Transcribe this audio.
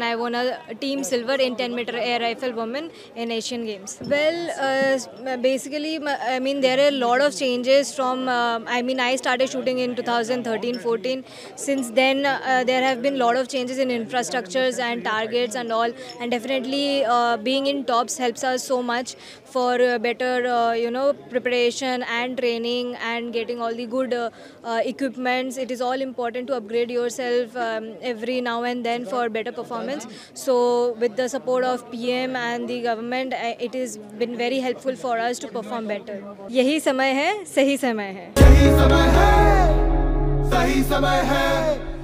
and I won a team silver in 10-meter air rifle women in Asian Games. Well, basically, I mean, there are a lot of changes from, I mean, I started shooting in 2013-14. Since then, there have been a lot of changes in infrastructures and targets and all. And definitely, being in TOPS helps us so much for better, you know, preparation and training and getting all the good equipments. It is all important to upgrade yourself every now and then for better performance. So with the support of PM and the government, it has been very helpful for us to perform better. यही समय है, सही समय है.